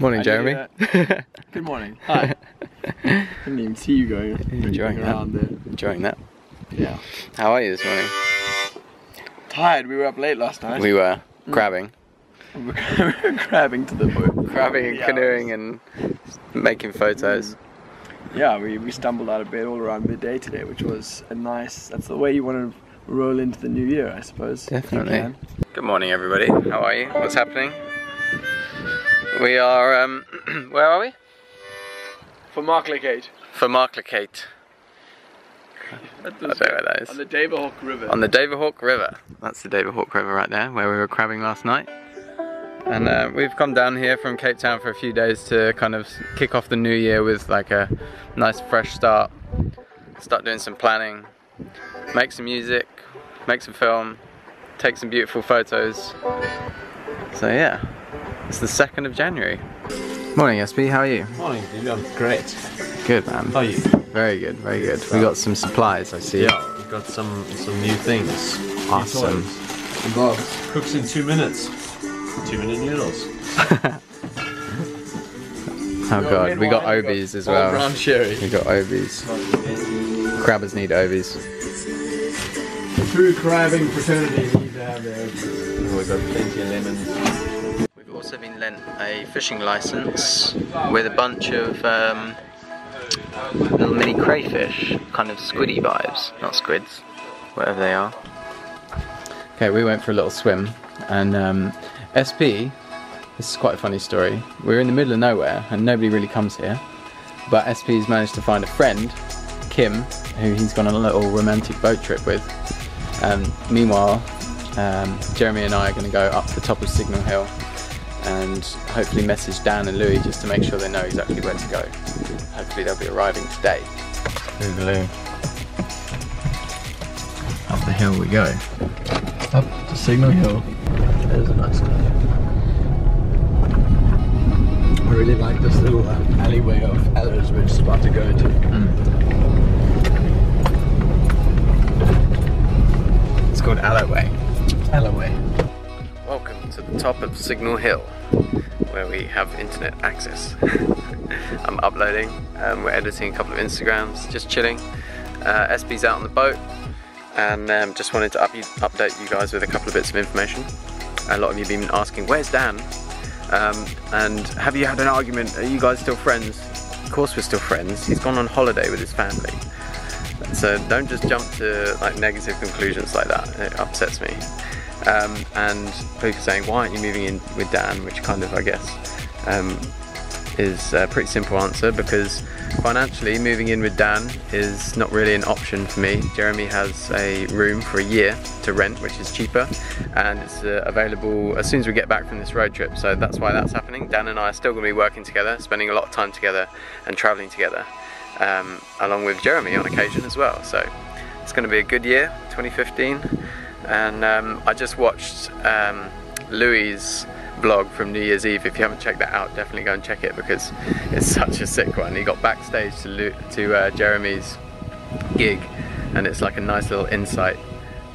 Morning, Jeremy. Good morning. Hi. Didn't even see you going. Enjoying around that. Enjoying that. Yeah. How are you this morning? Tired. We were up late last night. We were crabbing. We were crabbing to the boat. Crabbing and canoeing and making photos. Yeah, we stumbled out of bed all around midday today, which was a nice. That's the way you want to roll into the new year, I suppose. Definitely. Good morning, everybody. How are you? What's happening? We are, where are we? For Marklicate. For Marklicate. I don't know where that is. On the Deverhock River. On the Deverhock River. That's the Deverhock River right there, where we were crabbing last night. And we've come down here from Cape Town for a few days to kind of kick off the new year with like a nice fresh start. Start doing some planning, make some music, make some film, take some beautiful photos. So yeah. It's the 2nd of January. Morning, SB, how are you? Morning, I'm great. Good, man. How are you? Very good, very good. We got some supplies, I see. Yeah, we've got some new things. Awesome. Cooks in 2 minutes. 2 minute noodles. Oh god, we got Obies as well. Brown sherry. We got Obies. Crabbers need Obies. The true crabbing fraternity need to have their Obies. We've got plenty of lemons. Also been lent a fishing license with a bunch of little mini crayfish, kind of squiddy vibes, not squids, whatever they are. Okay, we went for a little swim, and SP, this is quite a funny story, we're in the middle of nowhere and nobody really comes here, but SP's managed to find a friend, Kim, who he's gone on a little romantic boat trip with. Meanwhile, Jeremy and I are going to go up the top of Signal Hill and hopefully message Dan and Louis just to make sure they know exactly where to go. Hopefully they'll be arriving today. Boogaloo. Up the hill we go. Up to Signal Hill. There's a nice guy. I really like this little alleyway of Alloway we're just about to go into. It's called Alloway. Alloway. Welcome to the top of Signal Hill, where we have internet access. I'm uploading, we're editing a couple of Instagrams, just chilling. SB's out on the boat, and just wanted to update you guys with a couple of bits of information. A lot of you have been asking, where's Dan? And have you had an argument? Are you guys still friends? Of course we're still friends. He's gone on holiday with his family. So don't just jump to like negative conclusions like that, it upsets me. And people saying, why aren't you moving in with Dan? Which kind of, I guess, is a pretty simple answer, because financially moving in with Dan is not really an option for me. Jeremy has a room for a year to rent, which is cheaper, and it's available as soon as we get back from this road trip, so that's why that's happening. Dan and I are still going to be working together, spending a lot of time together and travelling together, along with Jeremy on occasion as well. So it's going to be a good year, 2015. And I just watched Louis' vlog from New Year's Eve. If you haven't checked that out, definitely go and check it, because it's such a sick one. He got backstage to Jeremy's gig, and it's like a nice little insight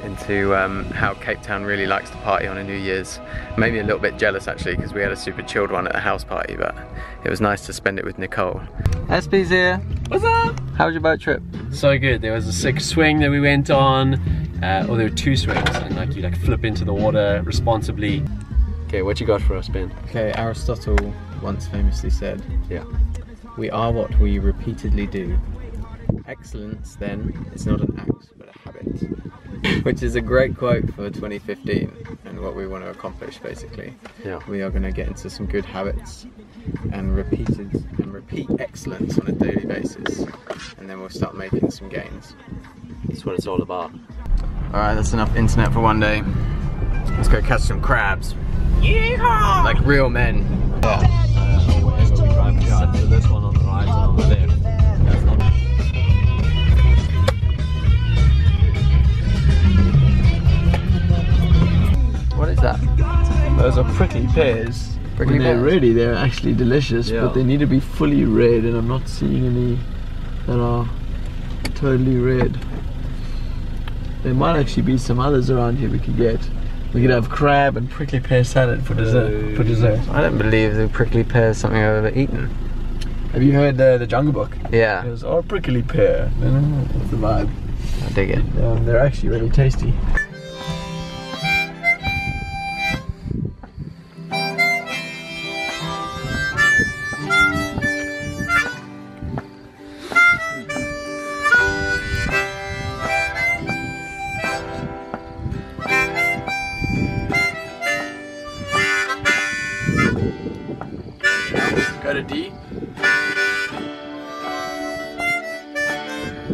into how Cape Town really likes to party on a New Year's. Maybe a little bit jealous actually, because we had a super chilled one at the house party, but it was nice to spend it with Nicole. SB's here. What's up? How was your boat trip? So good. There was a sick swing that we went on. There were 2 swings, and like you like flip into the water responsibly. Okay, what you got for us, Ben? Okay, Aristotle once famously said, "Yeah, we are what we repeatedly do. Excellence, then, is not an act but a habit," which is a great quote for 2015. And and what we want to accomplish, basically. Yeah. We are going to get into some good habits and repeat excellence on a daily basis, and then we'll start making some gains. That's what it's all about. Alright, that's enough internet for one day. Let's go catch some crabs. Yeehaw! Like real men. Yeah. We'll be driving down to this one on the right and on the left. What is that? Those are prickly pears. Prickly pears. They're actually delicious, yeah. But they need to be fully red, and I'm not seeing any that are totally red. There might actually be some others around here we could get. We could have crab and prickly pear salad for dessert. I don't believe the prickly pear is something I've ever eaten. Have you heard the Jungle Book? Yeah. It was our prickly pear. That's the vibe. I dig it. They're actually really tasty.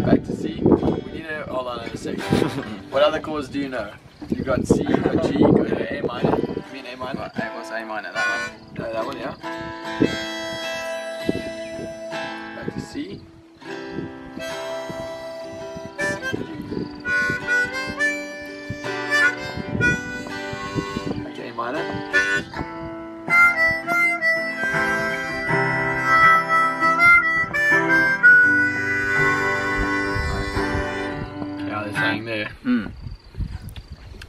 Back to C. We need to hold on a second. What other chords do you know? You got C, you got G, you got A minor. You mean A minor? What's A minor? That one? No, that one, yeah. Back to C. Back to A minor.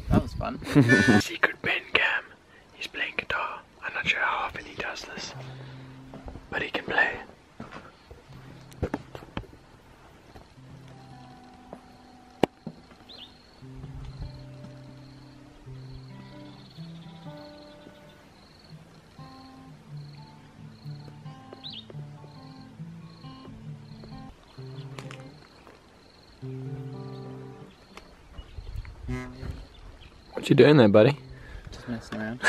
That was fun. Secret Ben Cam. He's playing guitar. I'm not sure how often he does this, but he can play. What you doing there, buddy? Just messing around.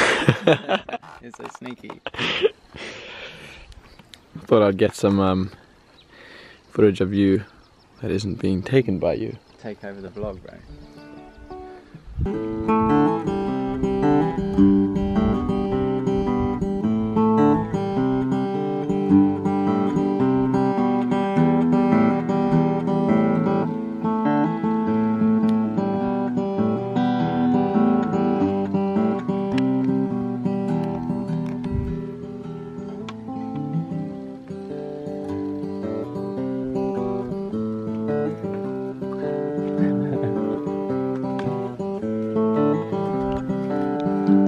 You're so sneaky. I thought I'd get some footage of you that isn't being taken by you. Take over the vlog, bro.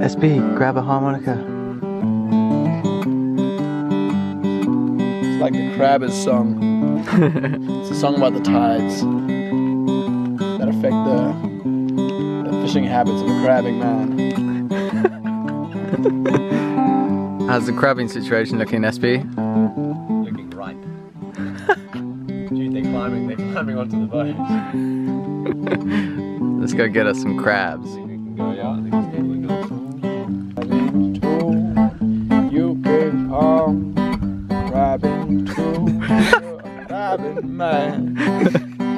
SB, grab a harmonica. It's like the Crabbers song. It's a song about the tides that affect the fishing habits of a crabbing man. How's the crabbing situation looking, SB? Looking ripe. Do you think they're climbing onto the boat? Let's go get us some crabs.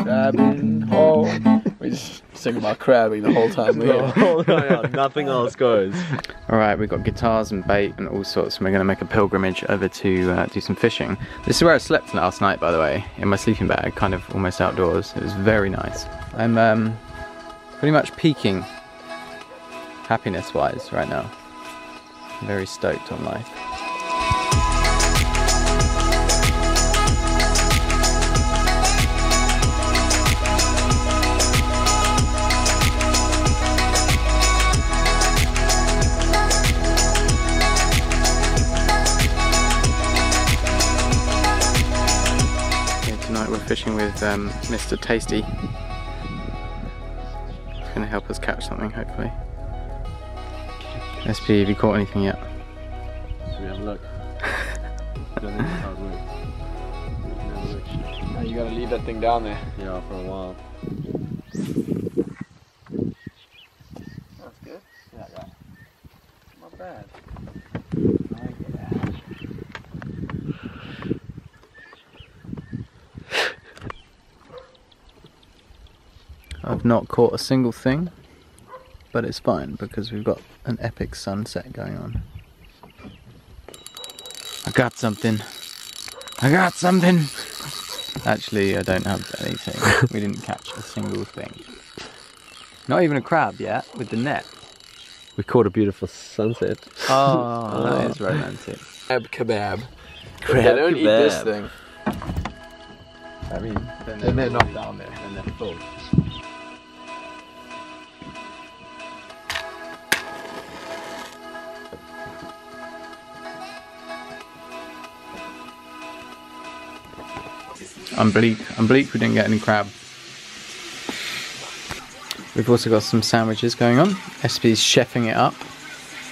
Crabbing hole. We just sing about crabbing the whole time. Nothing else goes. Alright, we've got guitars and bait and all sorts, and we're going to make a pilgrimage over to do some fishing. This is where I slept last night, by the way, in my sleeping bag, kind of almost outdoors. It was very nice. I'm pretty much peaking happiness-wise right now. I'm very stoked on life. Fishing with Mr. Tasty. He's gonna help us catch something, hopefully. SP, have you caught anything yet? Should we have a look? I don't think that's how it works. No, you gotta leave that thing down there. Yeah, for a while. That's good? Yeah, right. that. I've not caught a single thing, but it's fine because we've got an epic sunset going on. I got something. I got something. Actually, I don't have anything. We didn't catch a single thing. Not even a crab yet with the net. We caught a beautiful sunset. Oh, that is romantic. Crab kebab. Crab they don't kebab. Eat this thing. I mean, then they're not down there and they're full. I'm bleak, we didn't get any crab. We've also got some sandwiches going on. SV's chefing it up.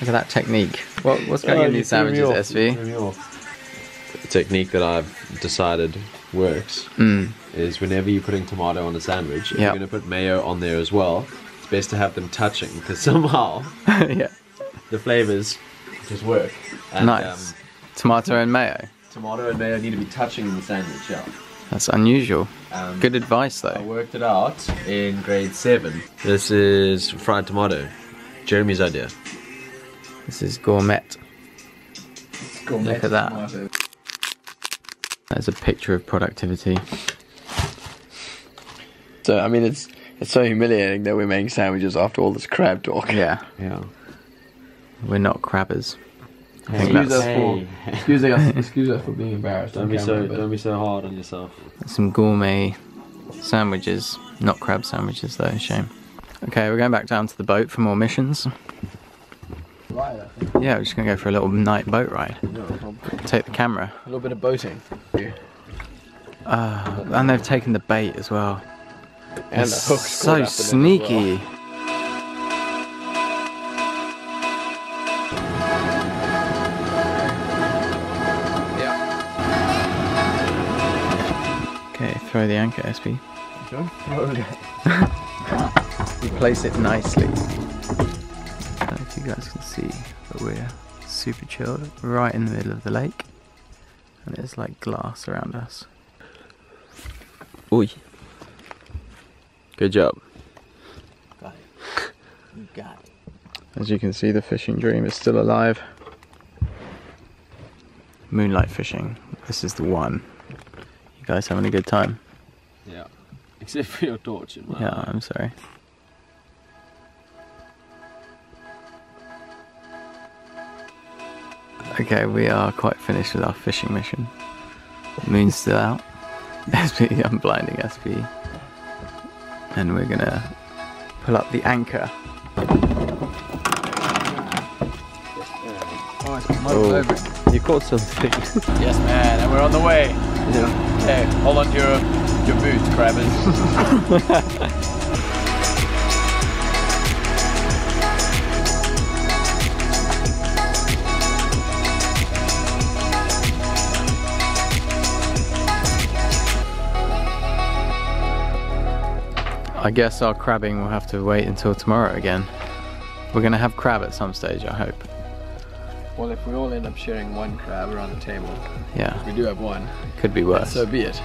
Look at that technique. What's going in these sandwiches, SV? The technique that I've decided works is whenever you're putting tomato on a sandwich, if you're going to put mayo on there as well, it's best to have them touching because somehow the flavours just work. And, nice. Tomato and mayo. Tomato and mayo need to be touching in the sandwich, yeah. That's unusual. Good advice, though. I worked it out in grade 7. This is fried tomato. Jeremy's idea. This is gourmet. Gourmet. Look at that. Tomato. There's a picture of productivity. So, I mean, it's so humiliating that we're making sandwiches after all this crab talk. Yeah. Yeah. We're not crabbers. Excuse us for being embarrassed. Don't be so hard on yourself. Some gourmet sandwiches, not crab sandwiches though, shame. Okay, we're going back down to the boat for more missions. Right, I think. Yeah, we're just going to go for a little night boat ride. Take the camera. A little bit of boating. And they've taken the bait as well. And it's the hook's so sneaky. Throw the anchor, SB. Don't throw it. You place it nicely. I don't know if you guys can see, but we're super chilled, right in the middle of the lake, and there's like glass around us. Oi! Good job. Got it. You got it. As you can see, the fishing dream is still alive. Moonlight fishing. This is the one. Guys having a good time. Yeah. Except for your torch in my eye. I'm sorry. Okay, we are quite finished with our fishing mission. Moon's still out. SP, I'm blinding SP. And we're gonna pull up the anchor. Oh, it's mud over it. You caught something. Yes, man, and we're on the way. Yeah. Hey, hold on to your boots, crabbers. I guess our crabbing will have to wait until tomorrow again. We're going to have crab at some stage, I hope. Well, if we all end up sharing one crab around the table, yeah, we do have one. Could be worse. So be it.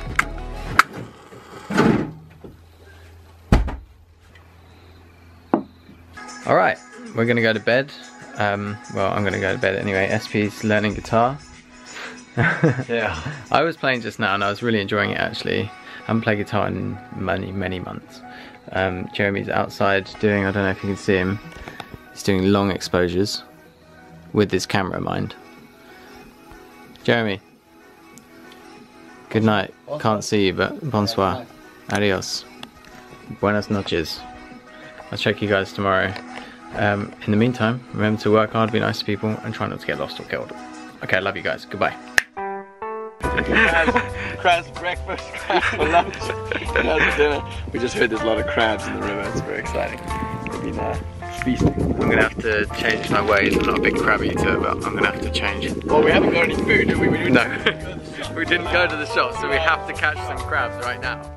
All right, we're gonna go to bed. Well, I'm gonna go to bed anyway. SP's learning guitar. Yeah. I was playing just now, and I was really enjoying it actually. I haven't played guitar in many, many months. Jeremy's outside doing—I don't know if you can see him. He's doing long exposures. With this camera in mind. Jeremy, good night. Bonsoir. Can't see you, but bonsoir. Adios. Buenas noches. I'll check you guys tomorrow. In the meantime, remember to work hard, be nice to people, and try not to get lost or killed. Okay, I love you guys. Goodbye. Crabs for breakfast, crabs for lunch, crabs for dinner. We just heard there's a lot of crabs in the river. It's very exciting. It'll be nice. I'm gonna have to change my ways. I'm not a big crab eater, but I'm gonna have to change it. Well, we haven't got any food, have we? No, we didn't go to the shop, so we have to catch some crabs right now.